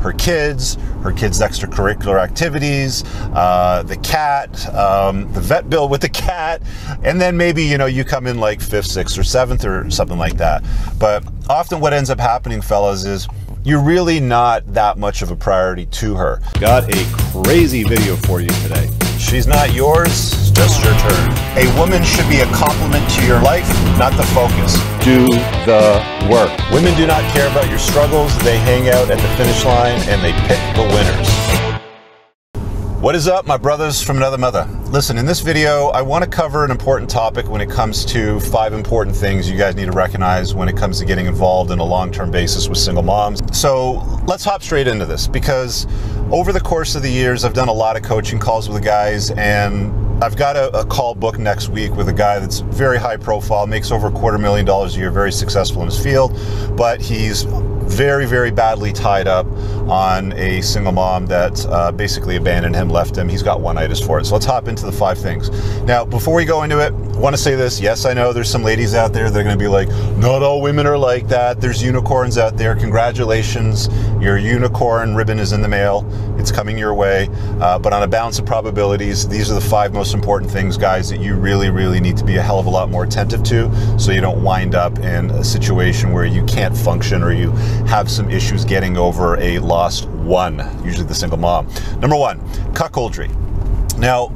her kids' extracurricular activities, the cat, the vet bill with the cat, and then maybe, you know, you come in like 5th, 6th, or 7th or something like that. But often what ends up happening, fellas, is you're really not that much of a priority to her. Got a crazy video for you today. She's not yours, it's just your turn. A woman should be a complement to your life, not the focus. Do the work. Women do not care about your struggles. They hang out at the finish line and they pick the winners. What is up, my brothers from another mother? Listen, in this video, I want to cover an important topic when it comes to 5 important things you guys need to recognize when it comes to getting involved in a long-term basis with single moms. So let's hop straight into this, because over the course of the years, I've done a lot of coaching calls with the guys, and I've got a call booked next week with a guy that's very high profile, makes over $250,000 a year, very successful in his field, but he's very, very badly tied up on a single mom that basically abandoned him, left him. He's got one-itis for it. So let's hop into the 5 things. Now, before we go into it, I want to say this. Yes, I know there's some ladies out there that are going to be like, not all women are like that. There's unicorns out there. Congratulations. Your unicorn ribbon is in the mail. It's coming your way. But on a balance of probabilities, these are the 5 most important things, guys, that you really, really need to be a hell of a lot more attentive to, so you don't wind up in a situation where you can't function or you have some issues getting over a lost one, usually the single mom. Number 1, cuckoldry. Now,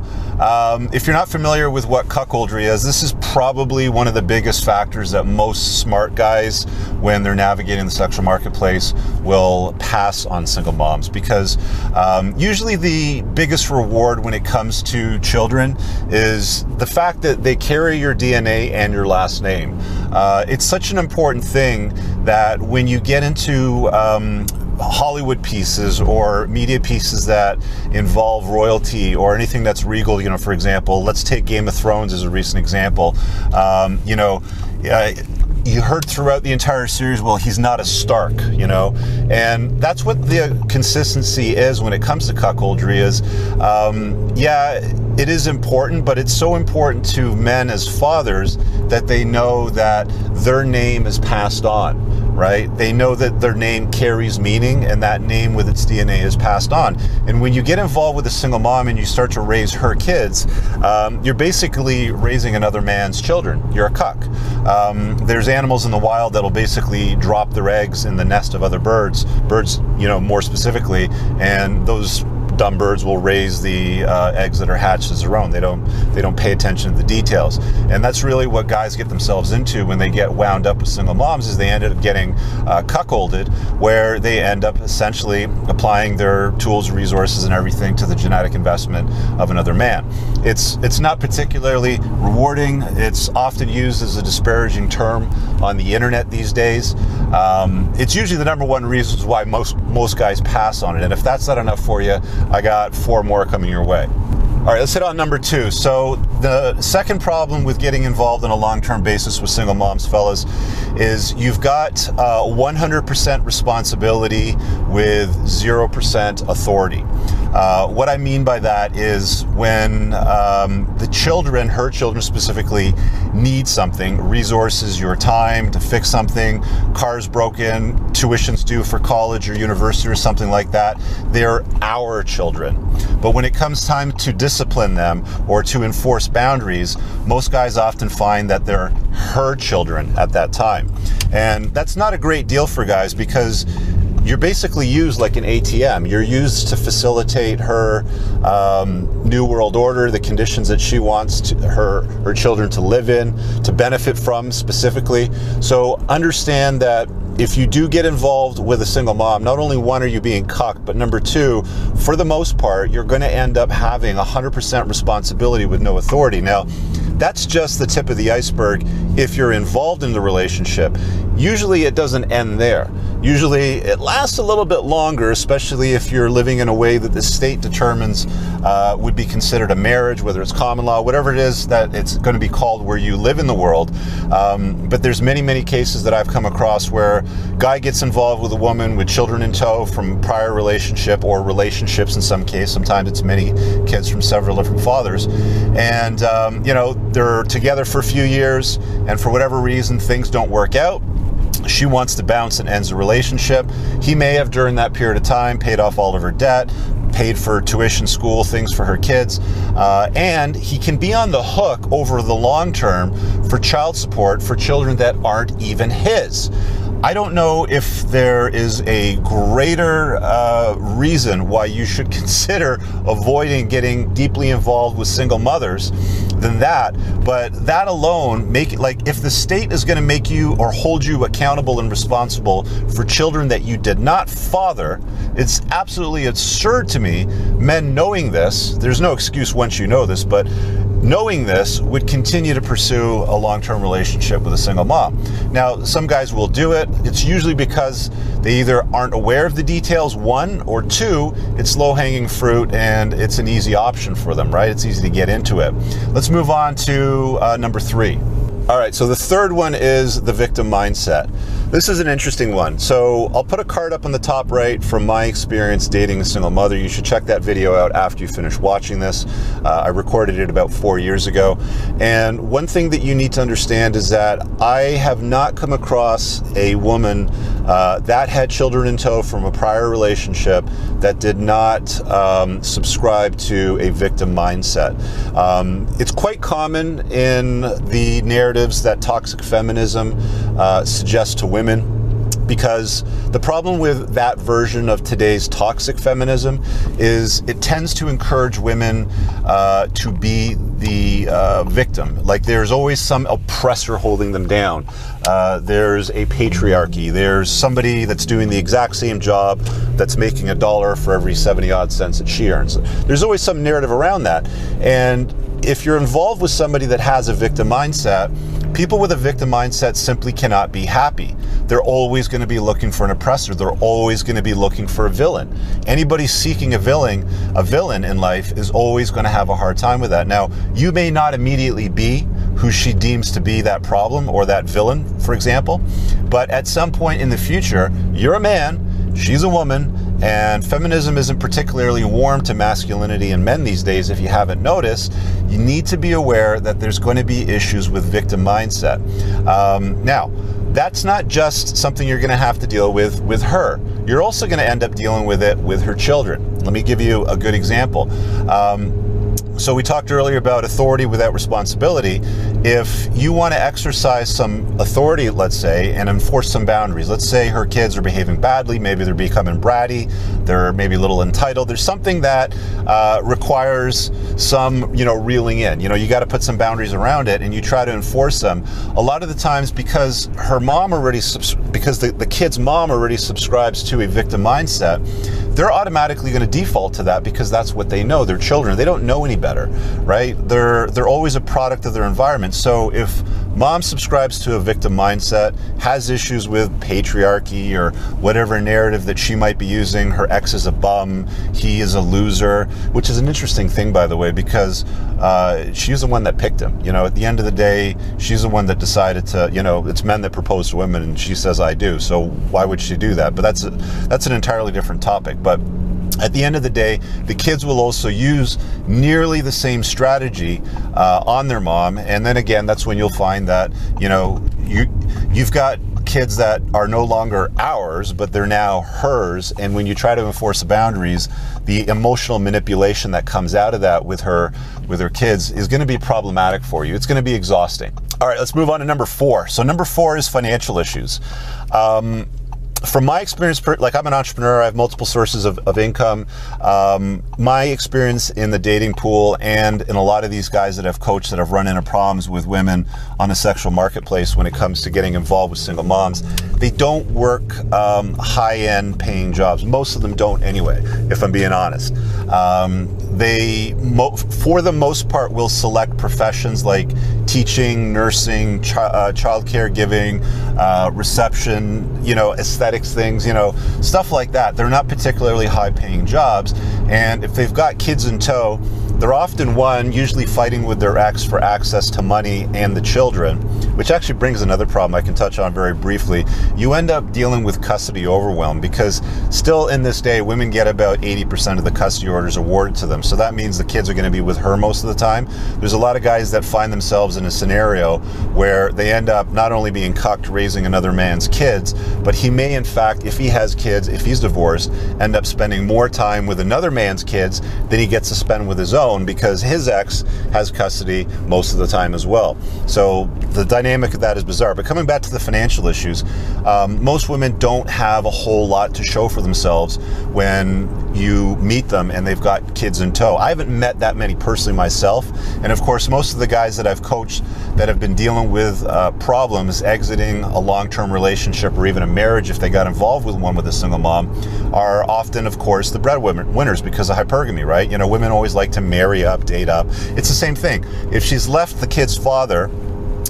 if you're not familiar with what cuckoldry is, this is probably one of the biggest factors that most smart guys, when they're navigating the sexual marketplace, will pass on single moms, because usually the biggest reward when it comes to children is the fact that they carry your DNA and your last name. It's such an important thing that when you get into Hollywood pieces or media pieces that involve royalty or anything that's regal, you know, for example, let's take Game of Thrones as a recent example. You know, you heard throughout the entire series, well, he's not a Stark, you know, and that's what the consistency is when it comes to cuckoldry is, yeah, it is important, but it's so important to men as fathers that they know that their name is passed on. Right? They know that their name carries meaning, and that name with its DNA is passed on. And when you get involved with a single mom and you start to raise her kids, you're basically raising another man's children. You're a cuck. There's animals in the wild that'll basically drop their eggs in the nest of other birds, you know, more specifically, and those dumb birds will raise the eggs that are hatched as their own. They don't pay attention to the details, and that's really what guys get themselves into when they get wound up with single moms. Is they end up getting cuckolded, where they end up essentially applying their tools, resources, and everything to the genetic investment of another man. It's not particularly rewarding. It's often used as a disparaging term on the internet these days. It's usually the #1 reasons why most guys pass on it. And if that's not enough for you, I got 4 more coming your way. All right, let's hit on number 2. So the second problem with getting involved on a long-term basis with single moms, fellas, is you've got 100% responsibility with 0% authority. What I mean by that is when the children, her children specifically, need something, resources, your time to fix something, car's broken, tuition's due for college or university or something like that, they're our children. But when it comes time to discipline them or to enforce boundaries, most guys often find that they're her children at that time. And that's not a great deal for guys, because you're basically used like an ATM. You're used to facilitate her new world order, the conditions that she wants to, her children to live in, to benefit from specifically. So understand that if you do get involved with a single mom, not only 1, are you being cucked, but number 2, for the most part, you're going to end up having 100% responsibility with no authority. Now, that's just the tip of the iceberg if you're involved in the relationship. Usually it doesn't end there. Usually it lasts a little bit longer, especially if you're living in a way that the state determines would be considered a marriage, whether it's common law, whatever it is that it's going to be called where you live in the world. But there's many, many cases that I've come across where guy gets involved with a woman with children in tow from prior relationship or relationships in some case. Sometimes it's many kids from several different fathers. And, you know, they're together for a few years, and for whatever reason, things don't work out. She wants to bounce and ends the relationship. He may have, during that period of time, paid off all of her debt, paid for tuition, school, things for her kids, and he can be on the hook over the long term for child support for children that aren't even his. I don't know if there is a greater reason why you should consider avoiding getting deeply involved with single mothers than that, but that alone, make it like, if the state is going to make you or hold you accountable and responsible for children that you did not father, it's absolutely absurd to me. Men knowing this, there's no excuse once you know this, but knowing this, would continue to pursue a long-term relationship with a single mom. Now, some guys will do it. It's usually because they either aren't aware of the details, one, or two, it's low-hanging fruit and it's an easy option for them, right? It's easy to get into it. Let's move on to number three. All right, so the third one is the victim mindset. This is an interesting one. So I'll put a card up on the top right from my experience dating a single mother. You should check that video out after you finish watching this. I recorded it about 4 years ago. And one thing that you need to understand is that I have not come across a woman that had children in tow from a prior relationship that did not subscribe to a victim mindset. It's quite common in the narrative that toxic feminism suggests to women, because the problem with that version of today's toxic feminism is it tends to encourage women to be the victim. Like, there's always some oppressor holding them down. There's a patriarchy. There's somebody that's doing the exact same job that's making $1 for every 70-odd cents that she earns. There's always some narrative around that. And if you're involved with somebody that has a victim mindset, people with a victim mindset simply cannot be happy. They're always going to be looking for an oppressor. They're always going to be looking for a villain. Anybody seeking a villain in life is always going to have a hard time with that. Now, you may not immediately be who she deems to be that problem or that villain, for example, but at some point in the future, you're a man, she's a woman, and feminism isn't particularly warm to masculinity and men these days. If you haven't noticed, you need to be aware that there's going to be issues with victim mindset. Now, that's not just something you're going to have to deal with her. You're also going to end up dealing with it with her children. Let me give you a good example. So we talked earlier about authority without responsibility. If you want to exercise some authority, let's say, and enforce some boundaries, let's say her kids are behaving badly, maybe they're becoming bratty, they're maybe a little entitled, there's something that requires some, reeling in. You got to put some boundaries around it, and you try to enforce them. A lot of the times, because the kid's mom already subscribes to a victim mindset, they're automatically going to default to that because that's what they know. They're children. They don't know any better, right? They're always a product of their environment. So if mom subscribes to a victim mindset, has issues with patriarchy or whatever narrative that she might be using, her ex is a bum, he is a loser, which is an interesting thing, by the way, because she's the one that picked him. At the end of the day, she's the one that decided to, it's men that propose to women, and she says, I do. So why would she do that? But that's an entirely different topic. But at the end of the day, the kids will also use nearly the same strategy on their mom. And then again, that's when you'll find that, you've got kids that are no longer ours, but they're now hers. And when you try to enforce boundaries, the emotional manipulation that comes out of that with her kids is going to be problematic for you. It's going to be exhausting. All right, let's move on to number four. So number four is financial issues. From my experience, like, I'm an entrepreneur, I have multiple sources of income. My experience in the dating pool and in a lot of these guys that I've coached that have run into problems with women on a sexual marketplace when it comes to getting involved with single moms, they don't work high-end paying jobs. Most of them don't anyway, if I'm being honest. They, for the most part, will select professions like teaching, nursing, childcare giving, reception, aesthetic things, stuff like that. They're not particularly high-paying jobs, and if they've got kids in tow, They're often usually fighting with their ex for access to money and the children, which actually brings another problem I can touch on very briefly. You end up dealing with custody overwhelm because still in this day, women get about 80% of the custody orders awarded to them. So that means the kids are going to be with her most of the time. There's a lot of guys that find themselves in a scenario where they end up not only being cucked raising another man's kids, but he may in fact, if he has kids, if he's divorced, end up spending more time with another man's kids than he gets to spend with his own because his ex has custody most of the time as well. So the dynamic of that is bizarre. But coming back to the financial issues, most women don't have a whole lot to show for themselves when you meet them and they've got kids in tow. I haven't met that many personally myself. And of course, most of the guys that I've coached that have been dealing with problems exiting a long-term relationship or even a marriage, if they got involved with one with a single mom, are often, of course, the breadwinners because of hypergamy, right? You know, women always like to marry up, date up. It's the same thing. If she's left the kid's father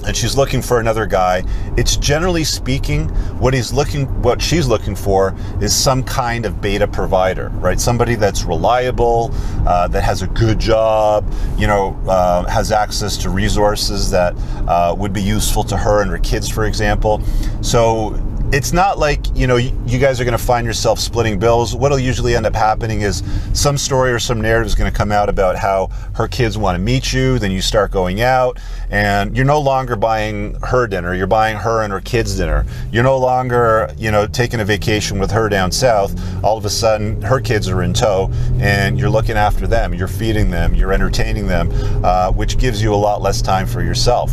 and she's looking for another guy, it's generally speaking, what she's looking for is some kind of beta provider, right? Somebody that's reliable, that has a good job, you know, has access to resources that would be useful to her and her kids, for example. So it's not like, you know, you guys are going to find yourself splitting bills. What'll usually end up happening is some story or some narrative is going to come out about how her kids want to meet you. Then you start going out and you're no longer buying her dinner. You're buying her and her kids dinner. You're no longer, you know, taking a vacation with her down south. All of a sudden her kids are in tow and you're looking after them. You're feeding them. You're entertaining them, which gives you a lot less time for yourself.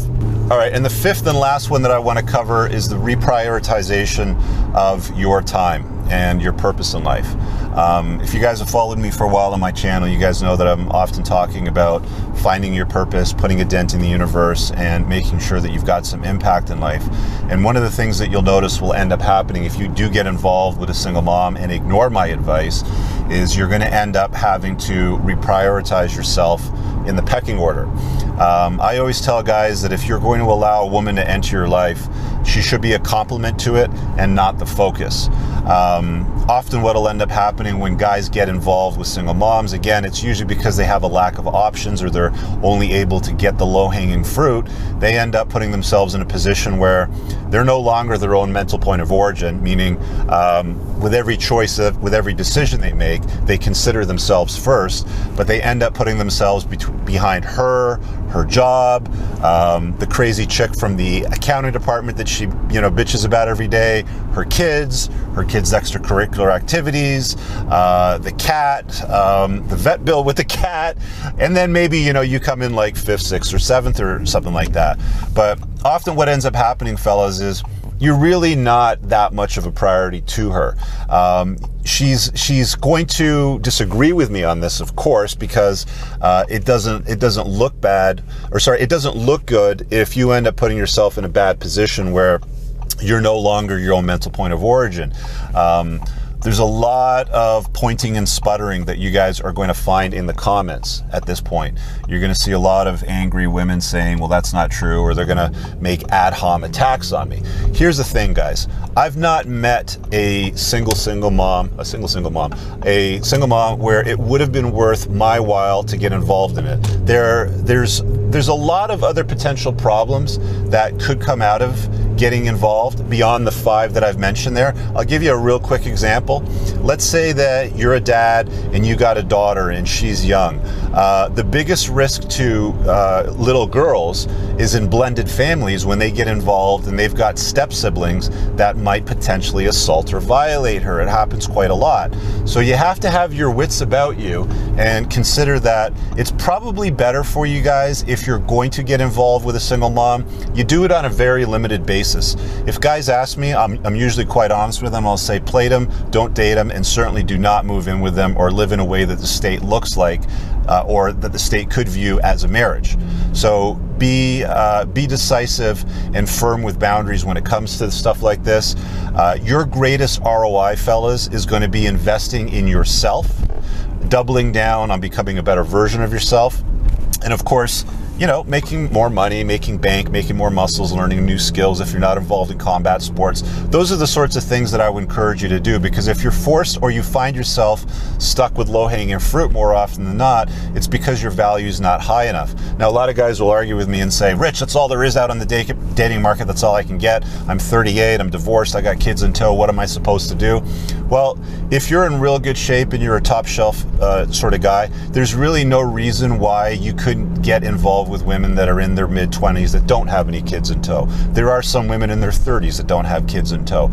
All right, and the fifth and last one that I want to cover is the reprioritization of your time and your purpose in life. If you guys have followed me for a while on my channel, you guys know that I'm often talking about finding your purpose, putting a dent in the universe, and making sure that you've got some impact in life. And one of the things that you'll notice will end up happening if you do get involved with a single mom and ignore my advice is you're going to end up having to reprioritize yourself in the pecking order. I always tell guys that if you're going to allow a woman to enter your life, she should be a complement to it and not the focus. Often what'll end up happening when guys get involved with single moms, again, it's usually because they have a lack of options or they're only able to get the low-hanging fruit. They end up putting themselves in a position where they're no longer their own mental point of origin, meaning with every choice, with every decision they make, they consider themselves first, but they end up putting themselves behind her job, the crazy chick from the accounting department that she, you know, bitches about every day, her kids' extracurricular activities, the cat, the vet bill with the cat, and then maybe, you know, you come in like fifth, sixth, or seventh or something like that. But often what ends up happening, fellas, is you're really not that much of a priority to her. She's going to disagree with me on this, of course, because it doesn't look bad, or sorry, it doesn't look good if you end up putting yourself in a bad position where you're no longer your own mental point of origin. There's a lot of pointing and sputtering that you guys are going to find in the comments at this point. You're going to see a lot of angry women saying, well, that's not true, or they're going to make ad hom attacks on me. Here's the thing, guys. I've not met a single mom where it would have been worth my while to get involved in it. There's a lot of other potential problems that could come out of getting involved beyond the five that I've mentioned there. I'll give you a real quick example. Let's say that you're a dad and you got a daughter and she's young. The biggest risk to little girls is in blended families when they get involved and they've got step siblings that might potentially assault or violate her. It happens quite a lot. So you have to have your wits about you and consider that it's probably better for you guys if you're going to get involved with a single mom, you do it on a very limited basis. If guys ask me, I'm usually quite honest with them. I'll say, play them, don't date them, and certainly do not move in with them or live in a way that the state looks like or that the state could view as a marriage. So be decisive and firm with boundaries when it comes to stuff like this. Your greatest ROI, fellas, is going to be investing in yourself, doubling down on becoming a better version of yourself, and of course, you know, making more money, making bank, making more muscles, learning new skills if you're not involved in combat sports. Those are the sorts of things that I would encourage you to do, because if you're forced or you find yourself stuck with low-hanging fruit more often than not, it's because your value is not high enough. Now, a lot of guys will argue with me and say, Rich, that's all there is out on the dating market. That's all I can get. I'm 38. I'm divorced. I got kids in tow. What am I supposed to do? Well, if you're in real good shape and you're a top shelf sort of guy, there's really no reason why you couldn't get involved with women that are in their mid-20s that don't have any kids in tow. There are some women in their 30s that don't have kids in tow.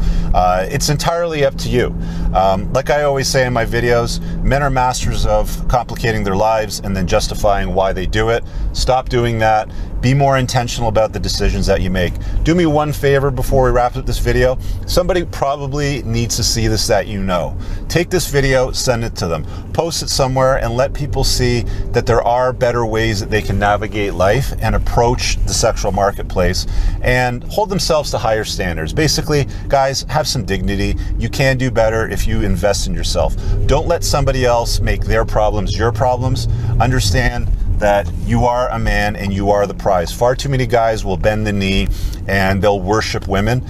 It's entirely up to you. Like I always say in my videos, men are masters of complicating their lives and then justifying why they do it. Stop doing that. Be more intentional about the decisions that you make. Do me one favor before we wrap up this video. Somebody probably needs to see this that you know. Take this video, send it to them. Post it somewhere and let people see that there are better ways that they can navigate life and approach the sexual marketplace and hold themselves to higher standards. Basically, guys, have some dignity. You can do better if you invest in yourself. Don't let somebody else make their problems your problems. Understand that you are a man and you are the prize. Far too many guys will bend the knee and they'll worship women.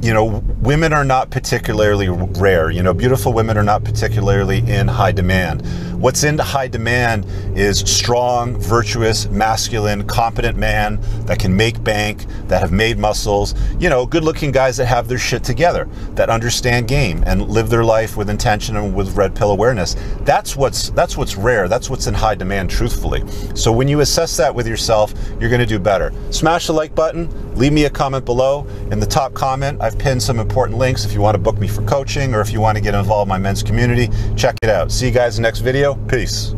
You know, women are not particularly rare. You know, beautiful women are not particularly in high demand. What's in high demand is strong, virtuous, masculine, competent man that can make bank, that have made muscles, you know, good-looking guys that have their shit together, that understand game and live their life with intention and with red pill awareness. That's what's rare. That's what's in high demand, truthfully. So when you assess that with yourself, you're going to do better. Smash the like button. Leave me a comment below. In the top comment, I've pinned some important links if you want to book me for coaching or if you want to get involved in my men's community. Check it out. See you guys in the next video. Peace.